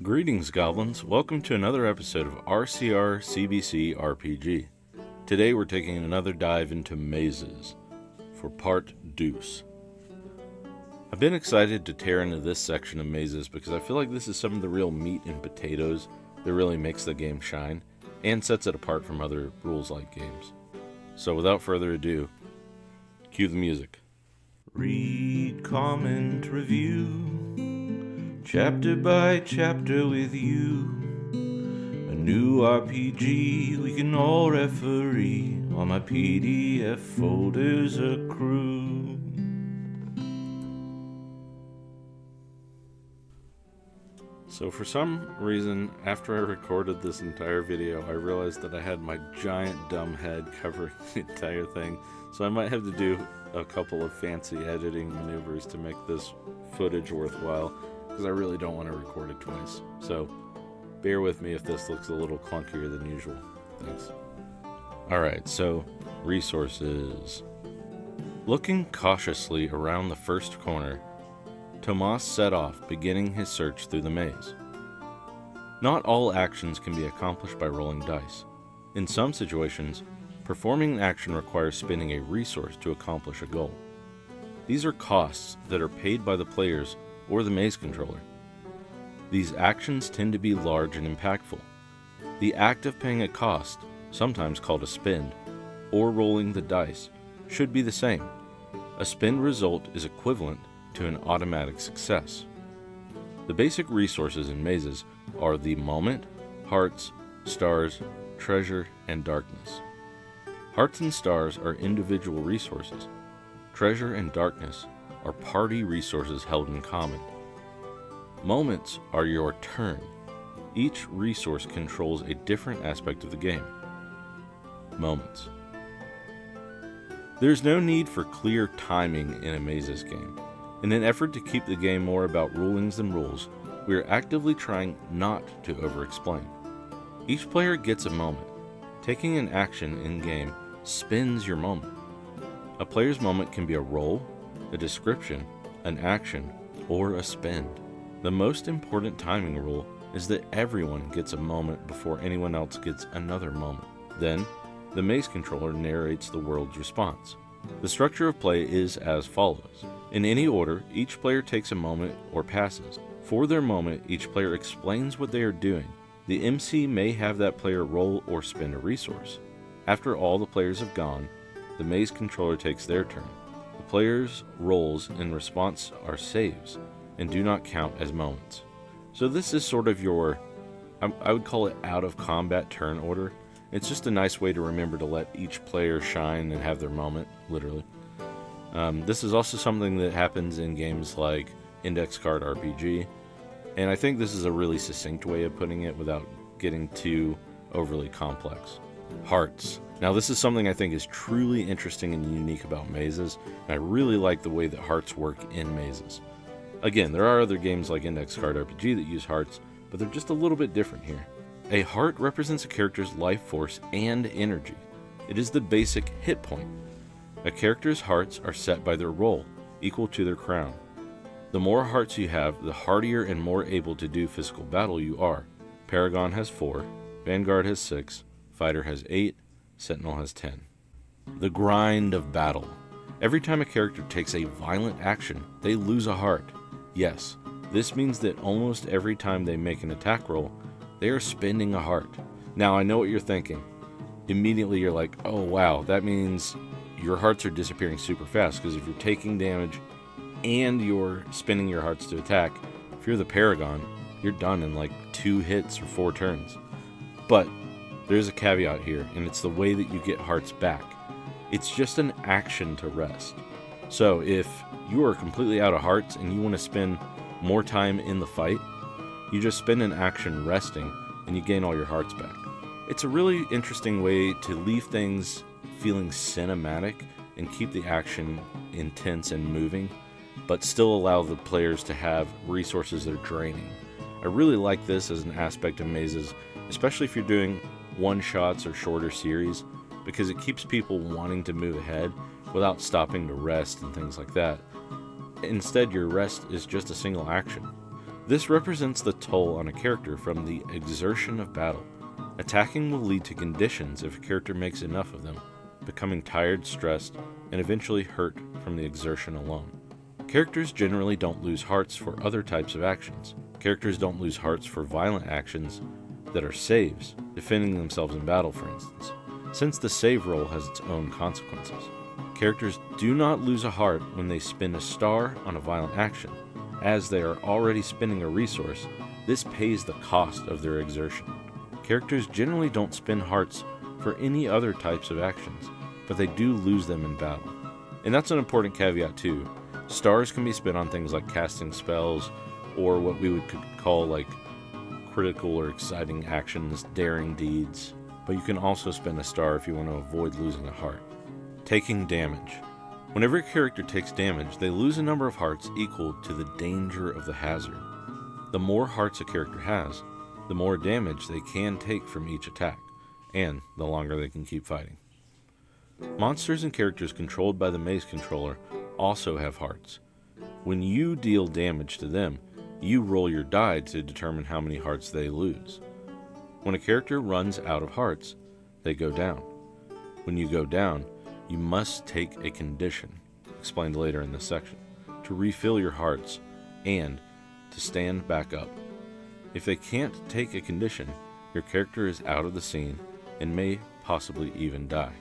Greetings, goblins. Welcome to another episode of RCR CBC RPG. Today we're taking another dive into Mazes for Part Deuce. I've been excited to tear into this section of Mazes because I feel like this is some of the real meat and potatoes that really makes the game shine and sets it apart from other rules-like games. So without further ado, cue the music. Read, comment, review. Chapter by chapter with you, a new RPG we can all referee, while my PDF folders accrue. So for some reason, after I recorded this entire video, I realized that I had my giant dumb head covering the entire thing, so I might have to do a couple of fancy editing maneuvers to make this footage worthwhile. Because I really don't want to record it twice, so bear with me if this looks a little clunkier than usual. Thanks. Alright, so resources. Looking cautiously around the first corner, Tomás set off, beginning his search through the maze. Not all actions can be accomplished by rolling dice. In some situations, performing an action requires spending a resource to accomplish a goal. These are costs that are paid by the players or the maze controller. These actions tend to be large and impactful. The act of paying a cost, sometimes called a spend, or rolling the dice, should be the same. A spend result is equivalent to an automatic success. The basic resources in mazes are the moment, hearts, stars, treasure, and darkness. Hearts and stars are individual resources. Treasure and darkness are party resources held in common. Moments are your turn. Each resource controls a different aspect of the game. Moments. There's no need for clear timing in a mazes game. In an effort to keep the game more about rulings than rules, we are actively trying not to over-explain. Each player gets a moment. Taking an action in-game spends your moment. A player's moment can be a roll, a description, an action, or a spend. The most important timing rule is that everyone gets a moment before anyone else gets another moment. Then, the maze controller narrates the world's response. The structure of play is as follows. In any order, each player takes a moment or passes. For their moment, each player explains what they are doing. The MC may have that player roll or spend a resource. After all the players have gone, the maze controller takes their turn. The players' roles in response are saves and do not count as moments. So this is sort of your, I would call it out of combat turn order. It's just a nice way to remember to let each player shine and have their moment, literally. This is also something that happens in games like Index Card RPG. And I think this is a really succinct way of putting it without getting too overly complex. Hearts. Now this is something I think is truly interesting and unique about mazes, and I really like the way that hearts work in mazes. Again, there are other games like Index Card RPG that use hearts, but they're just a little bit different here. A heart represents a character's life force and energy. It is the basic hit point. A character's hearts are set by their roll, equal to their crown. The more hearts you have, the hardier and more able to do physical battle you are. Paragon has 4, Vanguard has 6, Fighter has 8, Sentinel has 10. The grind of battle. Every time a character takes a violent action, they lose a heart. Yes, this means that almost every time they make an attack roll, they are spending a heart. Now I know what you're thinking. Immediately you're like, oh wow, that means your hearts are disappearing super fast, because if you're taking damage and you're spending your hearts to attack, if you're the Paragon, you're done in like 2 hits or 4 turns. But there's a caveat here, and it's the way that you get hearts back. It's just an action to rest. So if you are completely out of hearts and you want to spend more time in the fight, you just spend an action resting and you gain all your hearts back. It's a really interesting way to leave things feeling cinematic and keep the action intense and moving, but still allow the players to have resources they're draining. I really like this as an aspect of mazes, especially if you're doing one-shots or shorter series, because it keeps people wanting to move ahead without stopping to rest and things like that. Instead, your rest is just a single action. This represents the toll on a character from the exertion of battle. Attacking will lead to conditions if a character makes enough of them, becoming tired, stressed, and eventually hurt from the exertion alone. Characters generally don't lose hearts for other types of actions. Characters don't lose hearts for violent actions that are saves, defending themselves in battle for instance, since the save roll has its own consequences. Characters do not lose a heart when they spend a star on a violent action, as they are already spending a resource. This pays the cost of their exertion. Characters generally don't spend hearts for any other types of actions, but they do lose them in battle. And that's an important caveat too. Stars can be spent on things like casting spells, or what we would call like critical or exciting actions, daring deeds, but you can also spend a star if you want to avoid losing a heart. Taking damage. Whenever a character takes damage, they lose a number of hearts equal to the danger of the hazard. The more hearts a character has, the more damage they can take from each attack, and the longer they can keep fighting. Monsters and characters controlled by the Maze Controller also have hearts. When you deal damage to them, you roll your die to determine how many hearts they lose. When a character runs out of hearts, they go down. When you go down, you must take a condition, explained later in this section, to refill your hearts and to stand back up. If they can't take a condition, your character is out of the scene and may possibly even die.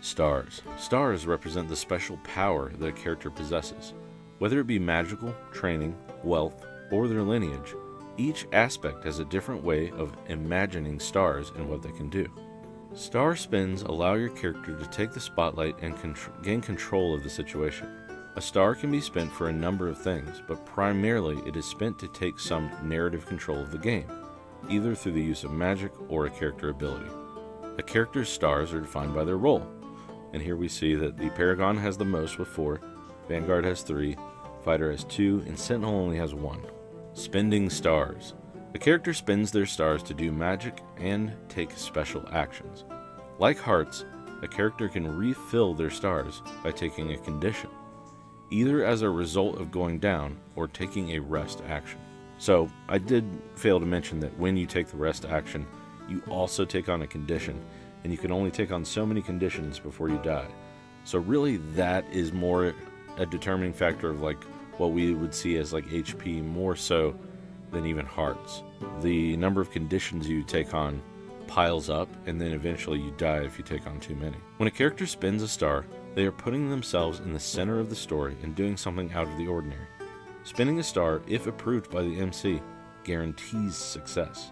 Stars. Stars represent the special power that a character possesses. Whether it be magical, training, wealth, or their lineage, each aspect has a different way of imagining stars and what they can do. Star spins allow your character to take the spotlight and gain control of the situation. A star can be spent for a number of things, but primarily it is spent to take some narrative control of the game, either through the use of magic or a character ability. A character's stars are defined by their role, and here we see that the Paragon has the most with 4, Vanguard has 3, Fighter has 2, and Sentinel only has 1. Spending stars. A character spends their stars to do magic and take special actions. Like hearts, a character can refill their stars by taking a condition, either as a result of going down or taking a rest action. So, I did fail to mention that when you take the rest action, you also take on a condition, and you can only take on so many conditions before you die. So really that is more a determining factor of like what we would see as like HP more so than even hearts. The number of conditions you take on piles up, and then eventually you die if you take on too many. When a character spins a star, they are putting themselves in the center of the story and doing something out of the ordinary. Spinning a star, if approved by the MC, guarantees success.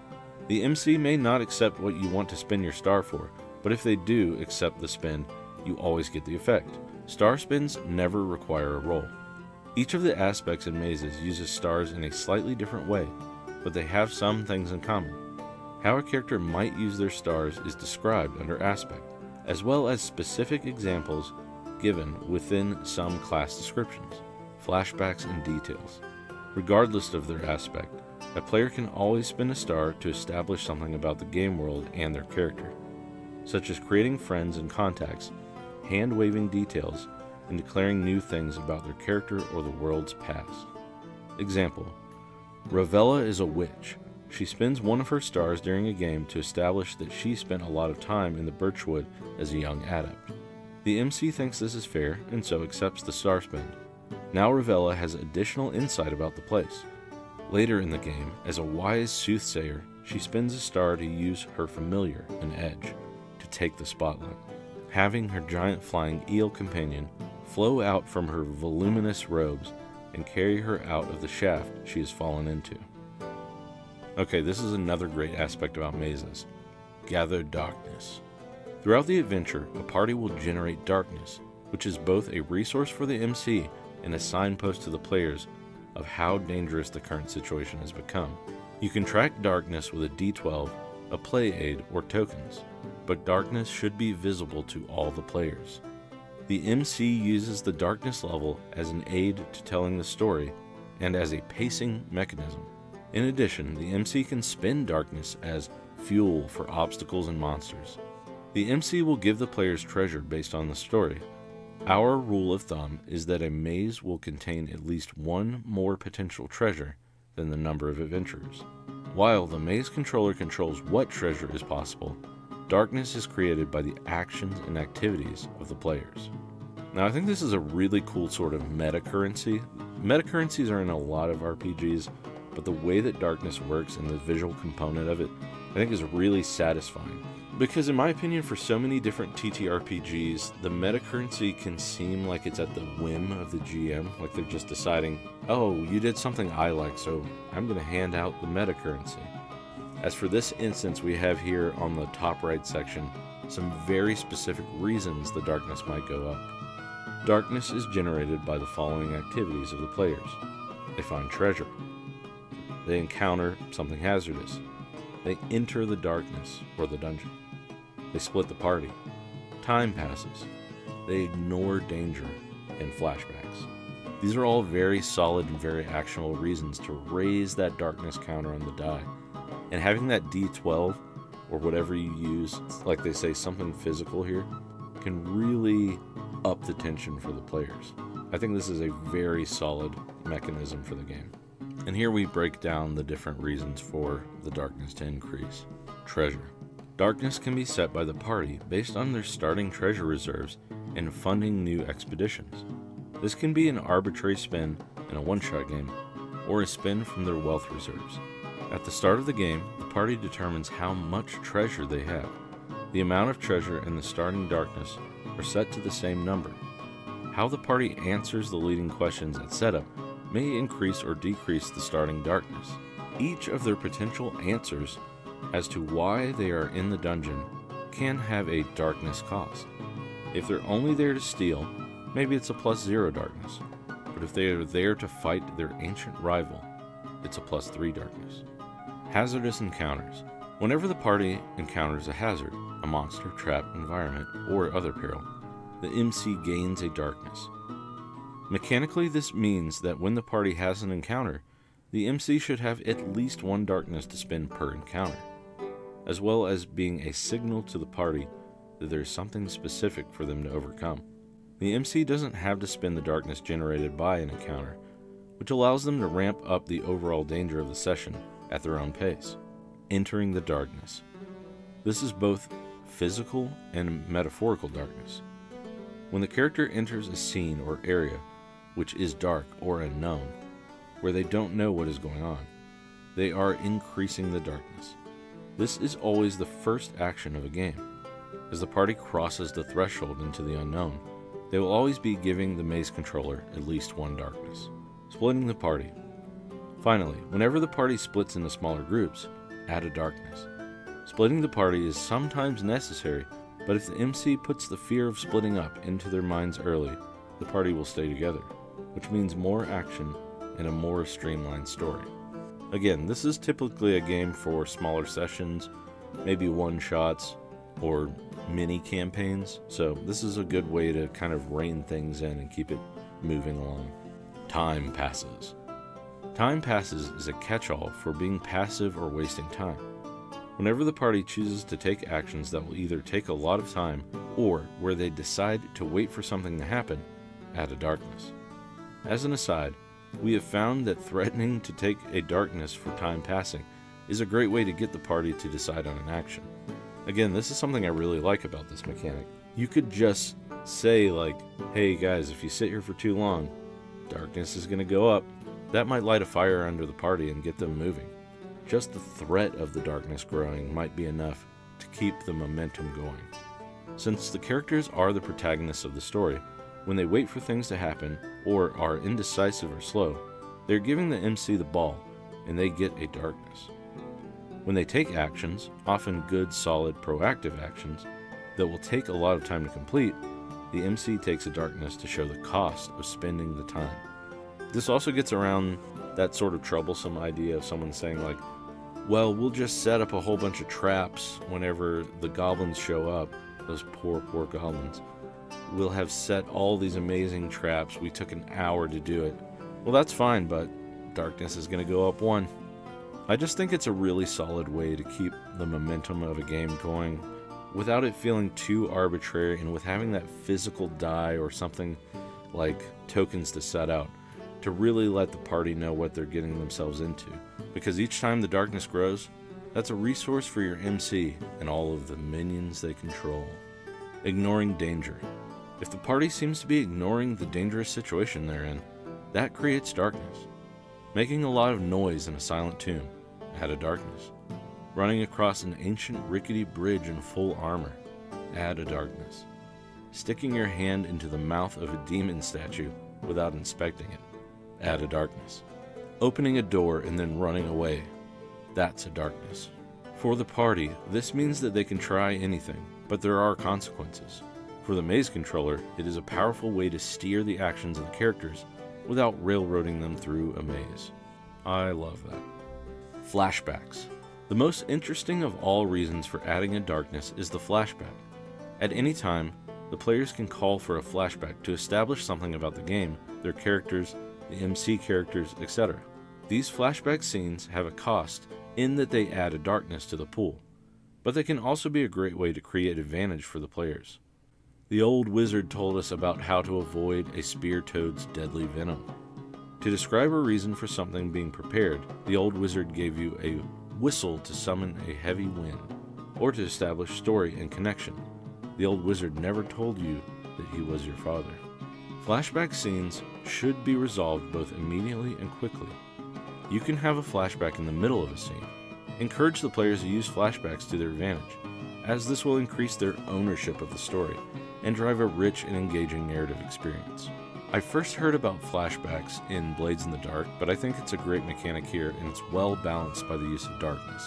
The MC may not accept what you want to spin your star for, but if they do accept the spin, you always get the effect. Star spins never require a roll. Each of the aspects in Mazes uses stars in a slightly different way, but they have some things in common. How a character might use their stars is described under aspect, as well as specific examples given within some class descriptions, flashbacks, and details. Regardless of their aspect, a player can always spin a star to establish something about the game world and their character, such as creating friends and contacts, hand-waving details, and declaring new things about their character or the world's past. Example: Ravella is a witch. She spends one of her stars during a game to establish that she spent a lot of time in the Birchwood as a young adept. The MC thinks this is fair and so accepts the star spend. Now Ravella has additional insight about the place. Later in the game, as a wise soothsayer, she spends a star to use her familiar, an edge, to take the spotlight. Having her giant flying eel companion flow out from her voluminous robes and carry her out of the shaft she has fallen into. Okay, this is another great aspect about Mazes. Gather darkness. Throughout the adventure, a party will generate darkness, which is both a resource for the MC and a signpost to the players of how dangerous the current situation has become. You can track darkness with a D12, a play aid, or tokens, but darkness should be visible to all the players. The MC uses the darkness level as an aid to telling the story and as a pacing mechanism. In addition, the MC can spin darkness as fuel for obstacles and monsters. The MC will give the players treasure based on the story. Our rule of thumb is that a maze will contain at least one more potential treasure than the number of adventurers. While the maze controller controls what treasure is possible, darkness is created by the actions and activities of the players. Now, I think this is a really cool sort of meta currency. Meta currencies are in a lot of RPGs, but the way that darkness works and the visual component of it, I think, is really satisfying. Because in my opinion, for so many different TTRPGs, the meta currency can seem like it's at the whim of the GM, like they're just deciding, oh, you did something I like, so I'm going to hand out the meta currency. As for this instance, we have here on the top right section some very specific reasons the darkness might go up. Darkness is generated by the following activities of the players. They find treasure. They encounter something hazardous. They enter the darkness or the dungeon. They split the party. Time passes. They ignore danger and flashbacks. These are all very solid and very actionable reasons to raise that darkness counter on the die. And having that D12, or whatever you use, like they say, something physical here, can really up the tension for the players. I think this is a very solid mechanism for the game. And here we break down the different reasons for the darkness to increase. Treasure. Darkness can be set by the party based on their starting treasure reserves and funding new expeditions. This can be an arbitrary spend in a one-shot game, or a spend from their wealth reserves. At the start of the game, the party determines how much treasure they have. The amount of treasure and the starting darkness are set to the same number. How the party answers the leading questions at setup may increase or decrease the starting darkness. Each of their potential answers as to why they are in the dungeon can have a darkness cost. If they're only there to steal, maybe it's a +0 darkness, but if they are there to fight their ancient rival, it's a +3 darkness. Hazardous encounters. Whenever the party encounters a hazard, a monster, trap, environment, or other peril, the MC gains a darkness. Mechanically, this means that when the party has an encounter, the MC should have at least one darkness to spend per encounter, as well as being a signal to the party that there is something specific for them to overcome. The MC doesn't have to spend the darkness generated by an encounter, which allows them to ramp up the overall danger of the session at their own pace. Entering the darkness. This is both physical and metaphorical darkness. When the character enters a scene or area which is dark or unknown, where they don't know what is going on, they are increasing the darkness. This is always the first action of a game. As the party crosses the threshold into the unknown, they will always be giving the maze controller at least one darkness. Splitting the party. Finally, whenever the party splits into smaller groups, add a darkness. Splitting the party is sometimes necessary, but if the MC puts the fear of splitting up into their minds early, the party will stay together, which means more action and a more streamlined story. Again, this is typically a game for smaller sessions, maybe one-shots, or mini-campaigns, so this is a good way to kind of rein things in and keep it moving along. Time passes. Time passes is a catch-all for being passive or wasting time. Whenever the party chooses to take actions that will either take a lot of time or where they decide to wait for something to happen, add a darkness. As an aside, we have found that threatening to take a darkness for time passing is a great way to get the party to decide on an action. Again, this is something I really like about this mechanic. You could just say like, hey guys, if you sit here for too long, darkness is going to go up. That might light a fire under the party and get them moving. Just the threat of the darkness growing might be enough to keep the momentum going. Since the characters are the protagonists of the story, when they wait for things to happen or are indecisive or slow, they're giving the MC the ball and they get a darkness. When they take actions, often good, solid, proactive actions, that will take a lot of time to complete, the MC takes a darkness to show the cost of spending the time. This also gets around that sort of troublesome idea of someone saying like, well, we'll just set up a whole bunch of traps whenever the goblins show up, those poor, poor goblins. We'll have set all these amazing traps. We took an hour to do it. Well, that's fine, but darkness is going to go up one. I just think it's a really solid way to keep the momentum of a game going without it feeling too arbitrary and with having that physical die or something like tokens to set out. to really let the party know what they're getting themselves into, because each time the darkness grows, that's a resource for your MC and all of the minions they control. Ignoring danger. If the party seems to be ignoring the dangerous situation they're in, that creates darkness. Making a lot of noise in a silent tomb add a darkness. Running across an ancient rickety bridge in full armor add a darkness. Sticking your hand into the mouth of a demon statue without inspecting it add a darkness. Opening a door and then running away, that's a darkness. For the party, this means that they can try anything, but there are consequences. For the maze controller, it is a powerful way to steer the actions of the characters without railroading them through a maze. I love that. Flashbacks. The most interesting of all reasons for adding a darkness is the flashback. At any time, the players can call for a flashback to establish something about the game, their characters, the MC characters, etc. These flashback scenes have a cost in that they add a darkness to the pool, but they can also be a great way to create advantage for the players. The old wizard told us about how to avoid a spear toad's deadly venom. To describe a reason for something being prepared, the old wizard gave you a whistle to summon a heavy wind, or to establish story and connection. The old wizard never told you that he was your father. Flashback scenes should be resolved both immediately and quickly. You can have a flashback in the middle of a scene. Encourage the players to use flashbacks to their advantage, as this will increase their ownership of the story and drive a rich and engaging narrative experience. I first heard about flashbacks in Blades in the Dark, but I think it's a great mechanic here, and it's well balanced by the use of darkness.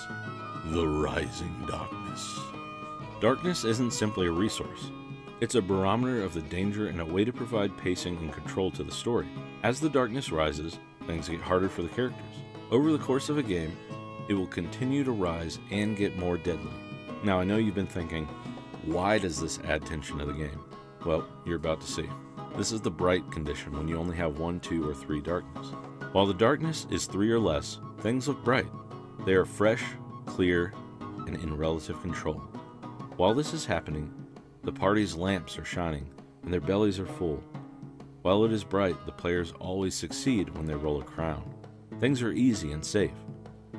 The rising darkness. Darkness isn't simply a resource. It's a barometer of the danger and a way to provide pacing and control to the story. As the darkness rises, things get harder for the characters. Over the course of a game, it will continue to rise and get more deadly. Now I know you've been thinking, why does this add tension to the game? Well, you're about to see. This is the bright condition when you only have 1, 2, or 3 darkness. While the darkness is 3 or less, things look bright. They are fresh, clear, and in relative control. While this is happening, the party's lamps are shining and their bellies are full. While it is bright, the players always succeed when they roll a crown. Things are easy and safe.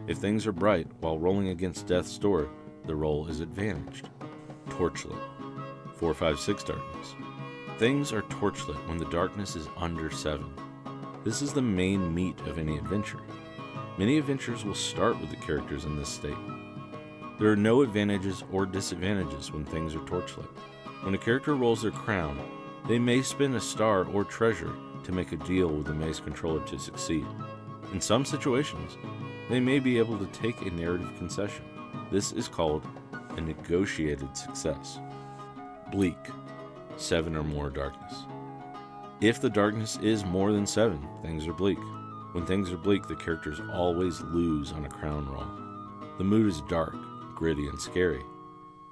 If things are bright while rolling against death's door, the roll is advantaged. Torchlit. 4, 5, 6 darkness. Things are torchlit when the darkness is under 7. This is the main meat of any adventure. Many adventures will start with the characters in this state. There are no advantages or disadvantages when things are torchlit. When a character rolls their crown, they may spend a star or treasure to make a deal with the maze controller to succeed. In some situations, they may be able to take a narrative concession. This is called a negotiated success. Bleak. 7 or more darkness. If the darkness is more than 7, things are bleak. When things are bleak, the characters always lose on a crown roll. The mood is dark, gritty, and scary.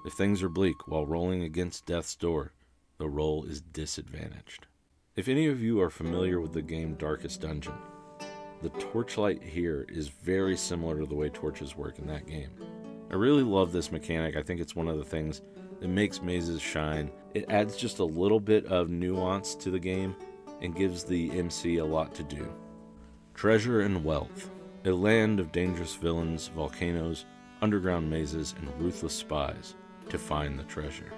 If things are bleak while rolling against death's door, the roll is disadvantaged. If any of you are familiar with the game Darkest Dungeon, the torchlight here is very similar to the way torches work in that game. I really love this mechanic. I think it's one of the things that makes mazes shine. It adds just a little bit of nuance to the game and gives the MC a lot to do. Treasure and wealth. A land of dangerous villains, volcanoes, underground mazes, and ruthless spies to find the treasure.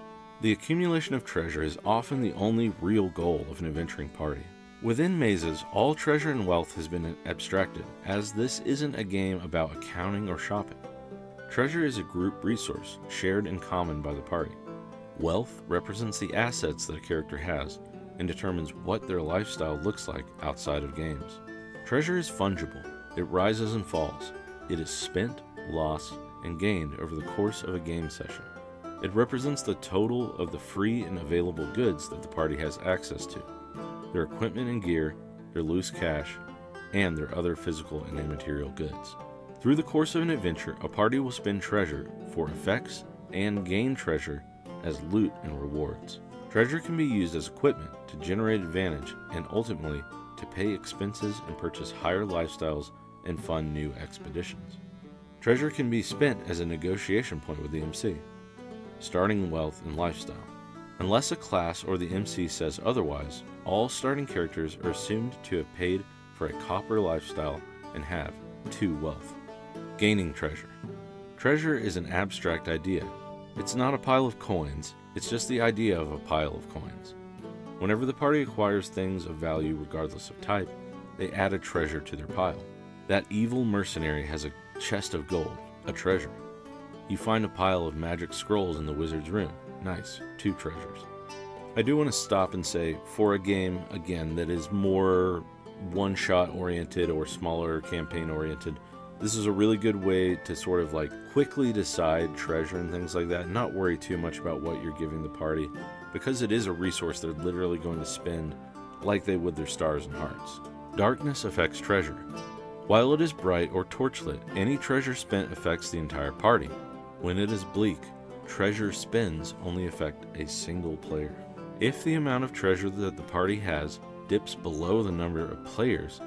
The accumulation of treasure is often the only real goal of an adventuring party. Within mazes, all treasure and wealth has been abstracted, as this isn't a game about accounting or shopping. Treasure is a group resource, shared in common by the party. Wealth represents the assets that a character has, and determines what their lifestyle looks like outside of games. Treasure is fungible. It rises and falls. It is spent, lost, and gained over the course of a game session. It represents the total of the free and available goods that the party has access to, their equipment and gear, their loose cash, and their other physical and immaterial goods. Through the course of an adventure, a party will spend treasure for effects and gain treasure as loot and rewards. Treasure can be used as equipment to generate advantage and ultimately to pay expenses and purchase higher lifestyles and fund new expeditions. Treasure can be spent as a negotiation point with the MC, starting wealth and lifestyle. Unless a class or the MC says otherwise, all starting characters are assumed to have paid for a copper lifestyle and have 2 wealth. Gaining treasure. Treasure is an abstract idea. It's not a pile of coins, it's just the idea of a pile of coins. Whenever the party acquires things of value regardless of type, they add a treasure to their pile. That evil mercenary has a chest of gold, a treasure. You find a pile of magic scrolls in the wizard's room. Nice, 2 treasures. I do want to stop and say, for a game, again, that is more one-shot oriented or smaller campaign oriented, this is a really good way to sort of like quickly decide treasure and things like that, not worry too much about what you're giving the party, because it is a resource they're literally going to spend like they would their stars and hearts. Darkness affects treasure. While it is bright or torchlit, any treasure spent affects the entire party. When it is bleak, treasure spends only affect a single player. If the amount of treasure that the party has dips below the number of players,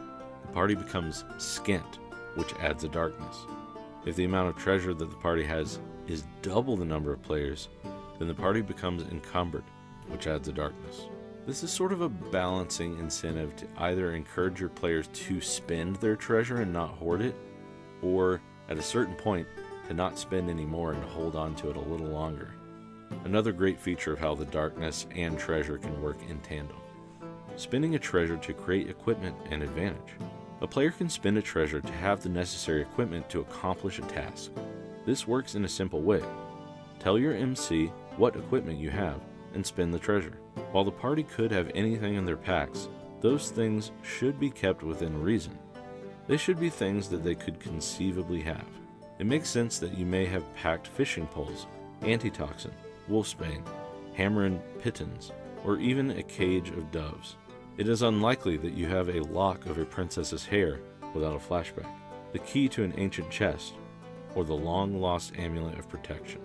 the party becomes skint, which adds a darkness. If the amount of treasure that the party has is double the number of players, then the party becomes encumbered, which adds a darkness. This is sort of a balancing incentive to either encourage your players to spend their treasure and not hoard it, or at a certain point to not spend any more and to hold on to it a little longer. Another great feature of how the darkness and treasure can work in tandem. Spending a treasure to create equipment and advantage. A player can spend a treasure to have the necessary equipment to accomplish a task. This works in a simple way. Tell your MC what equipment you have and spend the treasure. While the party could have anything in their packs, those things should be kept within reason. They should be things that they could conceivably have. It makes sense that you may have packed fishing poles, antitoxin, wolfsbane, hammer and pitons, or even a cage of doves. It is unlikely that you have a lock of a princess's hair without a flashback, the key to an ancient chest, or the long-lost amulet of protection.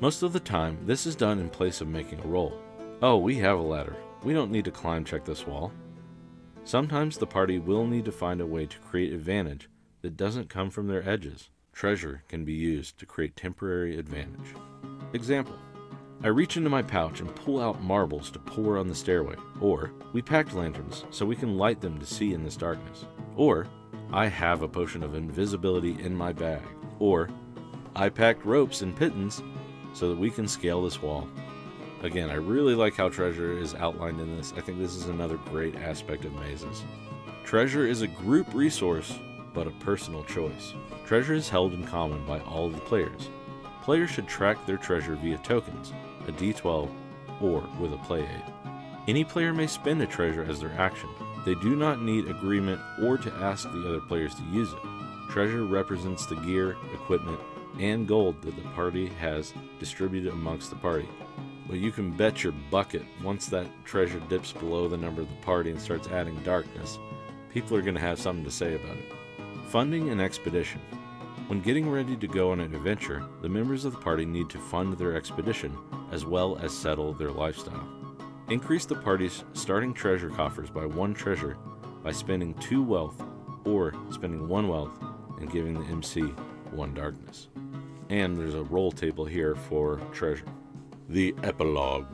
Most of the time, this is done in place of making a roll. Oh, we have a ladder. We don't need to climb check this wall. Sometimes the party will need to find a way to create advantage that doesn't come from their edges. Treasure can be used to create temporary advantage. Example: I reach into my pouch and pull out marbles to pour on the stairway, or we packed lanterns so we can light them to see in this darkness, or I have a potion of invisibility in my bag, or I packed ropes and pitons so that we can scale this wall. Again, I really like how treasure is outlined in this. I think this is another great aspect of Mazes. Treasure is a group resource, but a personal choice. Treasure is held in common by all of the players. Players should track their treasure via tokens, a d12, or with a play aid. Any player may spend a treasure as their action. They do not need agreement or to ask the other players to use it. Treasure represents the gear, equipment, and gold that the party has distributed amongst the party. But you can bet your bucket once that treasure dips below the number of the party and starts adding darkness, people are going to have something to say about it. Funding an expedition. When getting ready to go on an adventure, the members of the party need to fund their expedition, as well as settle their lifestyle. Increase the party's starting treasure coffers by 1 treasure by spending 2 wealth, or spending 1 wealth and giving the MC 1 darkness. And there's a roll table here for treasure. The epilogue.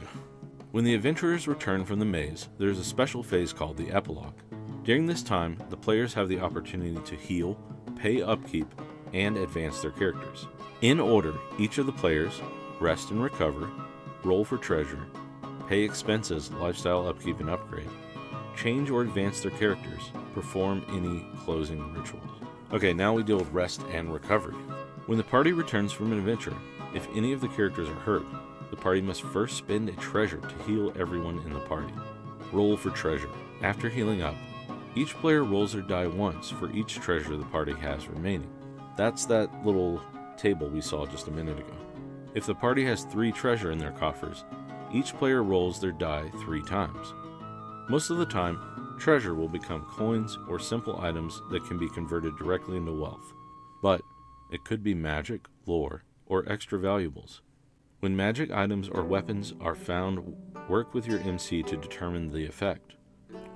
When the adventurers return from the maze, there's a special phase called the epilogue. During this time, the players have the opportunity to heal, pay upkeep, and advance their characters. In order, each of the players rest and recover, roll for treasure, pay expenses, lifestyle upkeep and upgrade, change or advance their characters, perform any closing rituals. Okay, now we deal with rest and recovery. When the party returns from an adventure, if any of the characters are hurt, the party must first spend a treasure to heal everyone in the party. Roll for treasure. After healing up, each player rolls their die once for each treasure the party has remaining. That's that little table we saw just a minute ago. If the party has 3 treasure in their coffers, each player rolls their die 3 times. Most of the time, treasure will become coins or simple items that can be converted directly into wealth, but it could be magic, lore, or extra valuables. When magic items or weapons are found, work with your MC to determine the effect.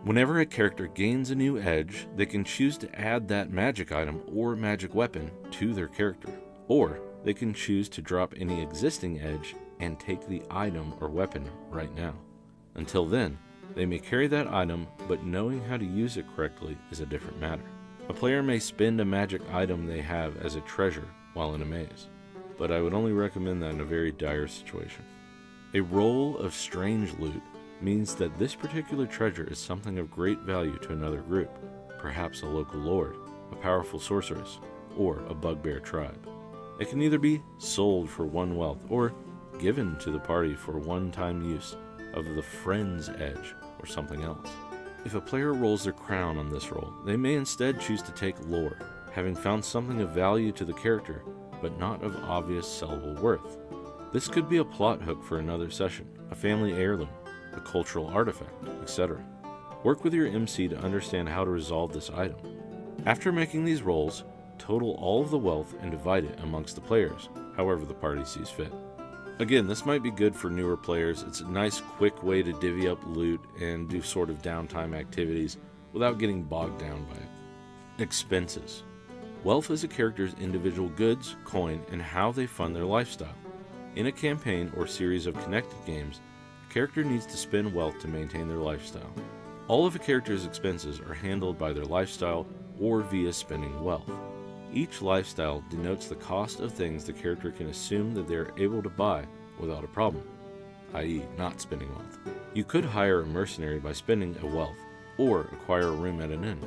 Whenever a character gains a new edge, they can choose to add that magic item or magic weapon to their character, or they can choose to drop any existing edge and take the item or weapon right now. Until then, They may carry that item, but knowing how to use it correctly is a different matter. A player may spend a magic item they have as a treasure while in a maze, but I would only recommend that in a very dire situation. A roll of strange loot means that this particular treasure is something of great value to another group, perhaps a local lord, a powerful sorceress, or a bugbear tribe. It can either be sold for one wealth or given to the party for one-time use of the friend's edge or something else. If a player rolls their crown on this roll, they may instead choose to take lore, having found something of value to the character, but not of obvious sellable worth. This could be a plot hook for another session, a family heirloom, a cultural artifact, etc. Work with your MC to understand how to resolve this item. After making these rolls, total all of the wealth and divide it amongst the players, however the party sees fit. Again, this might be good for newer players. It's a nice quick way to divvy up loot and do sort of downtime activities without getting bogged down by it. Expenses. Wealth is a character's individual goods, coin, and how they fund their lifestyle. In a campaign or series of connected games, a character needs to spend wealth to maintain their lifestyle. All of a character's expenses are handled by their lifestyle or via spending wealth. Each lifestyle denotes the cost of things the character can assume that they are able to buy without a problem, i.e. not spending wealth. You could hire a mercenary by spending a wealth, or acquire a room at an inn.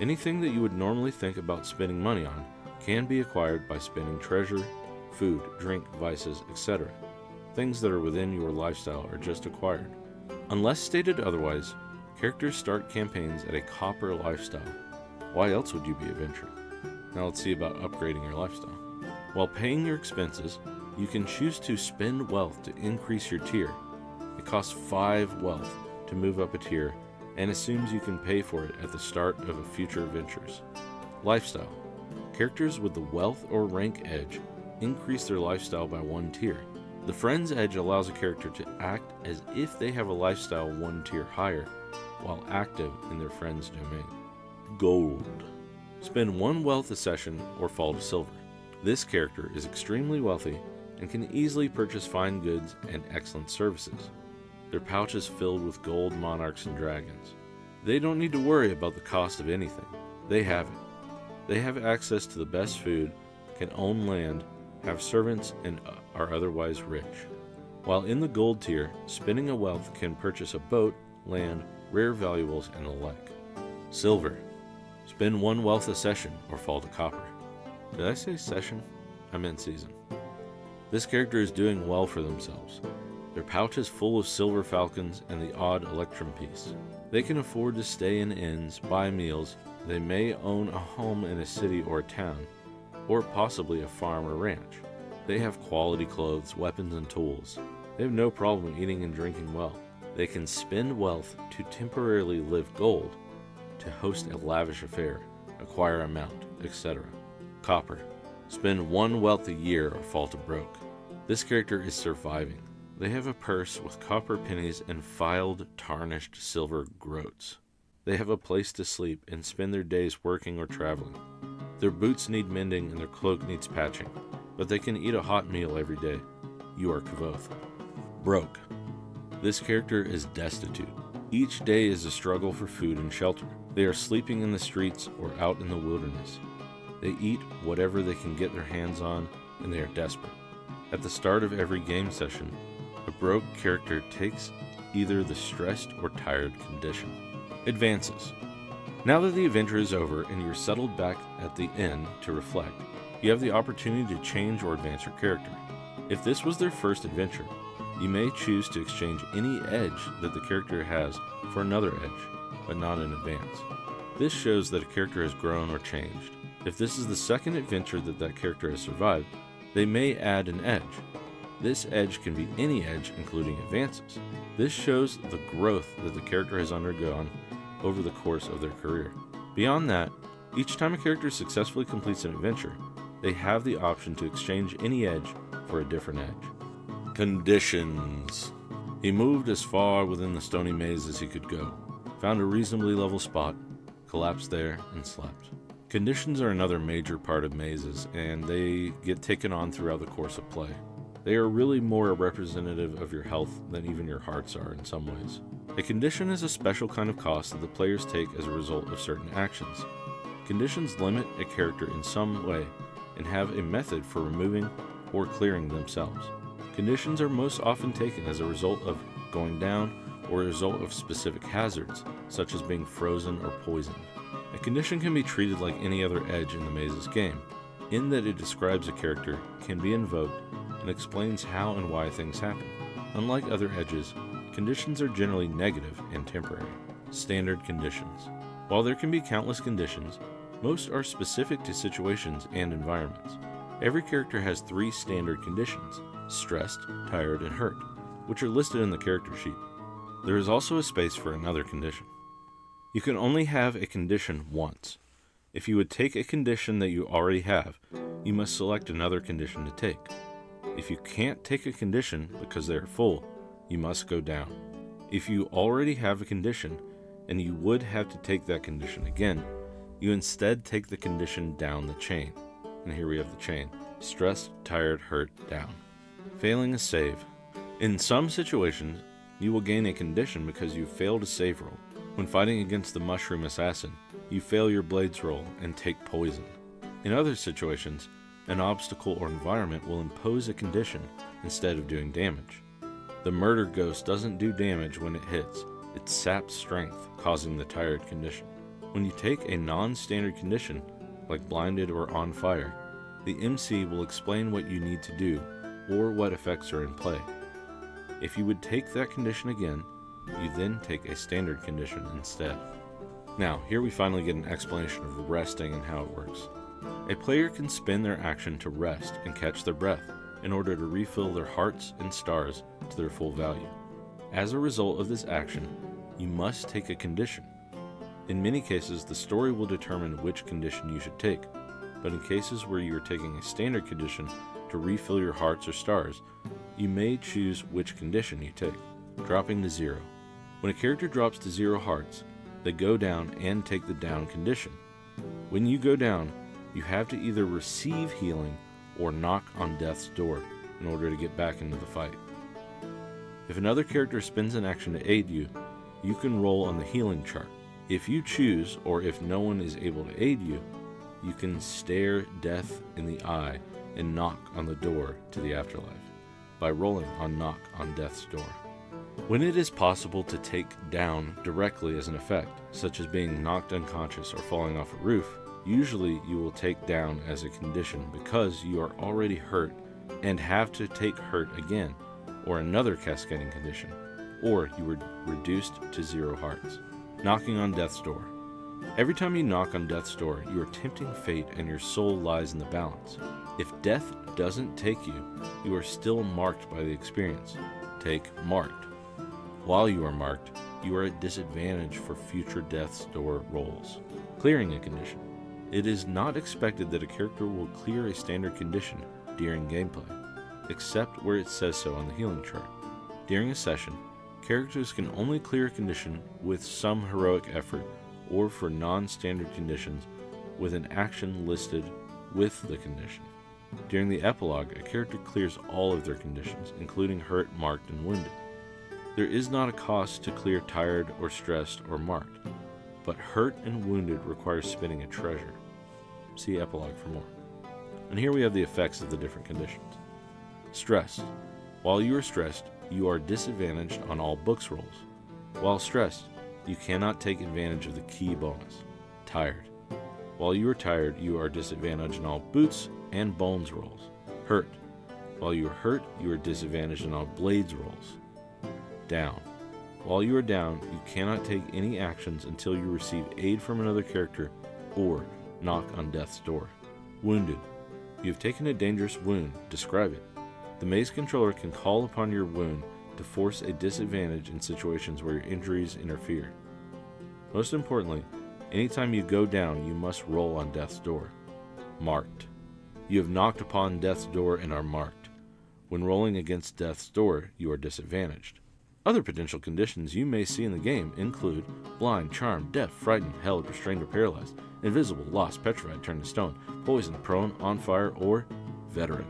Anything that you would normally think about spending money on can be acquired by spending treasure, food, drink, vices, etc. Things that are within your lifestyle are just acquired. Unless stated otherwise, characters start campaigns at a copper lifestyle. Why else would you be adventuring? Now let's see about upgrading your lifestyle. While paying your expenses, you can choose to spend wealth to increase your tier. It costs 5 wealth to move up a tier and assumes you can pay for it at the start of a future ventures. Lifestyle. Characters with the wealth or rank edge increase their lifestyle by 1 tier. The friend's edge allows a character to act as if they have a lifestyle 1 tier higher while active in their friend's domain. Gold. Spend 1 wealth a session or fall to silver. This character is extremely wealthy and can easily purchase fine goods and excellent services. Their pouch is filled with gold monarchs and dragons. They don't need to worry about the cost of anything. They have it. They have access to the best food, can own land, have servants, and are otherwise rich. While in the gold tier, spending a wealth can purchase a boat, land, rare valuables, and the like. Silver. Spend 1 wealth a session or fall to copper. Did I say session? I meant season. This character is doing well for themselves. Their pouch is full of silver falcons and the odd electrum piece. They can afford to stay in inns, buy meals. They may own a home in a city or town, or possibly a farm or ranch. They have quality clothes, weapons, and tools. They have no problem eating and drinking well. They can spend wealth to temporarily live gold, to host a lavish affair, acquire a mount, etc. Copper. Spend 1 wealth a year or fall to broke. This character is surviving. They have a purse with copper pennies and filed, tarnished silver groats. They have a place to sleep and spend their days working or traveling. Their boots need mending and their cloak needs patching, but they can eat a hot meal every day. You are Kvoth. Broke. This character is destitute. Each day is a struggle for food and shelter. They are sleeping in the streets or out in the wilderness. They eat whatever they can get their hands on, and they are desperate. At the start of every game session, a broke character takes either the stressed or tired condition. Advances. Now that the adventure is over and you're settled back at the inn to reflect, you have the opportunity to change or advance your character. If this was their first adventure, you may choose to exchange any edge that the character has for another edge, but not in advance. This shows that a character has grown or changed. If this is the second adventure that character has survived, they may add an edge. This edge can be any edge, including advances. This shows the growth that the character has undergone over the course of their career. Beyond that, each time a character successfully completes an adventure, they have the option to exchange any edge for a different edge. Conditions. He moved as far within the stony maze as he could go, found a reasonably level spot, collapsed there, and slept. Conditions are another major part of mazes, and they get taken on throughout the course of play. They are really more representative of your health than even your hearts are in some ways. A condition is a special kind of cost that the players take as a result of certain actions. Conditions limit a character in some way and have a method for removing or clearing themselves. Conditions are most often taken as a result of going down or a result of specific hazards, such as being frozen or poisoned. A condition can be treated like any other edge in the Mazes game, in that it describes a character, can be invoked, and explains how and why things happen. Unlike other edges, conditions are generally negative and temporary. Standard conditions. While there can be countless conditions, most are specific to situations and environments. Every character has 3 standard conditions: stressed, tired, and hurt, which are listed in the character sheet. There is also a space for another condition. You can only have a condition once. If you would take a condition that you already have, you must select another condition to take. If you can't take a condition because they are full, you must go down. If you already have a condition, and you would have to take that condition again, you instead take the condition down the chain. And here we have the chain. Stressed, tired, hurt, down. Failing a save. In some situations, you will gain a condition because you failed a save roll. When fighting against the mushroom assassin, you fail your blades roll and take poison. In other situations, an obstacle or environment will impose a condition instead of doing damage. The murder ghost doesn't do damage when it hits, it saps strength, causing the tired condition. When you take a non-standard condition, like blinded or on fire, the MC will explain what you need to do or what effects are in play. If you would take that condition again, you then take a standard condition instead. Now, here we finally get an explanation of resting and how it works. A player can spend their action to rest and catch their breath in order to refill their hearts and stars to their full value. As a result of this action, you must take a condition. In many cases, the story will determine which condition you should take, but in cases where you are taking a standard condition to refill your hearts or stars, you may choose which condition you take. Dropping to 0. When a character drops to 0 hearts, they go down and take the down condition. When you go down, you have to either receive healing or knock on death's door in order to get back into the fight. If another character spends an action to aid you, you can roll on the healing chart. If you choose, or if no one is able to aid you, you can stare death in the eye and knock on the door to the afterlife by rolling on knock on death's door. When it is possible to take down directly as an effect, such as being knocked unconscious or falling off a roof, usually you will take down as a condition because you are already hurt and have to take hurt again, or another cascading condition, or you were reduced to 0 hearts. Knocking on death's door. Every time you knock on death's door, you are tempting fate and your soul lies in the balance. If death doesn't take you, you are still marked by the experience. Take marked. While you are marked, you are at disadvantage for future death's door rolls. Clearing a condition. It is not expected that a character will clear a standard condition during gameplay, except where it says so on the healing chart. During a session, characters can only clear a condition with some heroic effort or for non-standard conditions with an action listed with the condition. During the epilogue, a character clears all of their conditions, including hurt, marked, and wounded. There is not a cost to clear tired or stressed or marked, but hurt and wounded requires spending a treasure. See epilogue for more. And here we have the effects of the different conditions. Stressed. While you are stressed, you are disadvantaged on all books rolls. While stressed, you cannot take advantage of the key bonus. Tired. While you are tired, you are disadvantaged on all boots and bones rolls. Hurt. While you are hurt, you are disadvantaged on all blades rolls. Down. While you are down, you cannot take any actions until you receive aid from another character or knock on death's door. Wounded. You have taken a dangerous wound. Describe it. The maze controller can call upon your wound to force a disadvantage in situations where your injuries interfere. Most importantly, anytime you go down, you must roll on death's door. Marked. You have knocked upon death's door and are marked. When rolling against death's door, you are disadvantaged. Other potential conditions you may see in the game include blind, charmed, deaf, frightened, held, restrained, or paralyzed, invisible, lost, petrified, turned to stone, poisoned, prone, on fire, or veteran.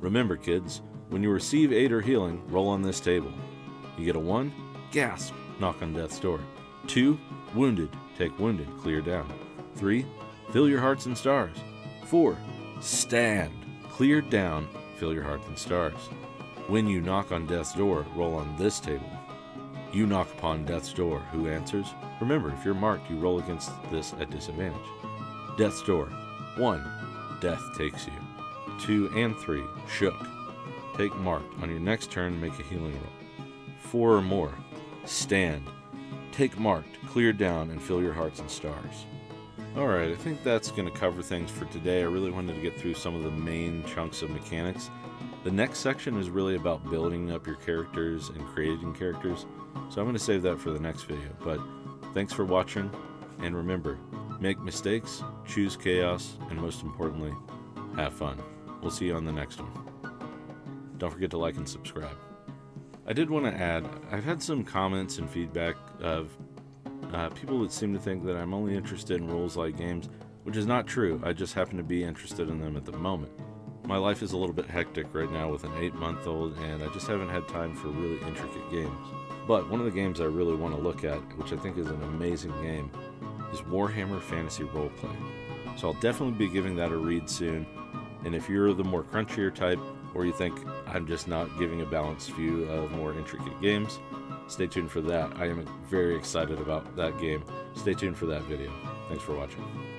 Remember, kids, When you receive aid or healing, roll on this table. You get a 1, gasp, knock on death's door. 2, wounded, take wounded, clear down. 3, fill your hearts and stars. 4, stand, clear down, fill your hearts and stars. When you knock on death's door, roll on this table. You knock upon death's door, who answers? Remember, if you're marked, you roll against this at disadvantage. Death's door. 1, death takes you. 2 and 3, shook. Take marked. On your next turn, make a healing roll. 4 or more, stand. Take marked, clear down, and fill your hearts and stars. Alright, I think that's going to cover things for today. I really wanted to get through some of the main chunks of mechanics. The next section is really about building up your characters and creating characters, so I'm going to save that for the next video. But thanks for watching, and remember, make mistakes, choose chaos, and most importantly, have fun. We'll see you on the next one. Don't forget to like and subscribe. I did want to add, I've had some comments and feedback of people that seem to think that I'm only interested in rules-like games, which is not true. I just happen to be interested in them at the moment. My life is a little bit hectic right now with an 8-month-old, and I just haven't had time for really intricate games. But one of the games I really want to look at, which I think is an amazing game, is Warhammer Fantasy Roleplay. So I'll definitely be giving that a read soon, and if you're the more crunchier type, or you think I'm just not giving a balanced view of more intricate games, stay tuned for that. I am very excited about that game. Stay tuned for that video. Thanks for watching.